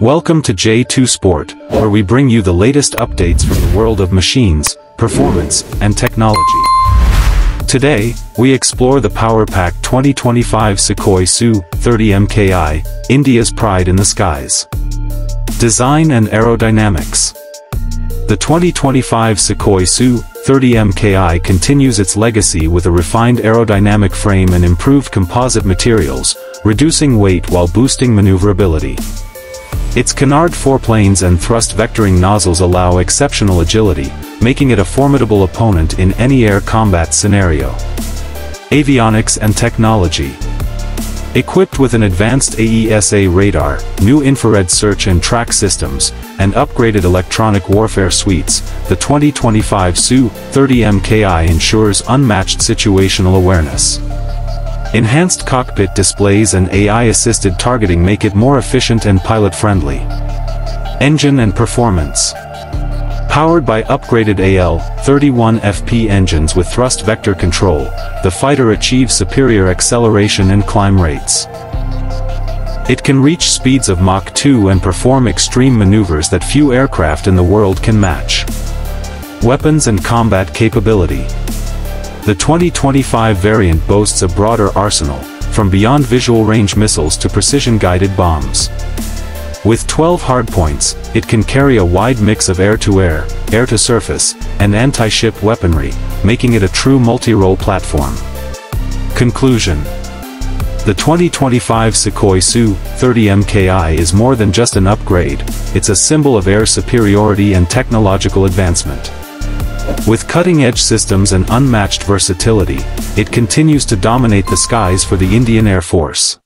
Welcome to J2 Sport, where we bring you the latest updates from the world of machines, performance, and technology. Today, we explore the Power Pack 2025 Sukhoi Su-30MKI, India's pride in the skies. Design and aerodynamics. The 2025 Sukhoi Su-30MKI continues its legacy with a refined aerodynamic frame and improved composite materials, reducing weight while boosting maneuverability. Its canard foreplanes and thrust vectoring nozzles allow exceptional agility, making it a formidable opponent in any air combat scenario. Avionics and technology. Equipped with an advanced AESA radar, new infrared search and track systems, and upgraded electronic warfare suites, the 2025 Su-30MKI ensures unmatched situational awareness. Enhanced cockpit displays and AI-assisted targeting make it more efficient and pilot-friendly. Engine and performance. Powered by upgraded AL-31FP engines with thrust vector control, the fighter achieves superior acceleration and climb rates. It can reach speeds of Mach 2 and perform extreme maneuvers that few aircraft in the world can match. Weapons and combat capability. The 2025 variant boasts a broader arsenal, from beyond visual range missiles to precision-guided bombs. With 12 hardpoints, it can carry a wide mix of air-to-air, air-to-surface, and anti-ship weaponry, making it a true multi-role platform. Conclusion. The 2025 Sukhoi Su-30MKI is more than just an upgrade, it's a symbol of air superiority and technological advancement. With cutting-edge systems and unmatched versatility, it continues to dominate the skies for the Indian Air Force.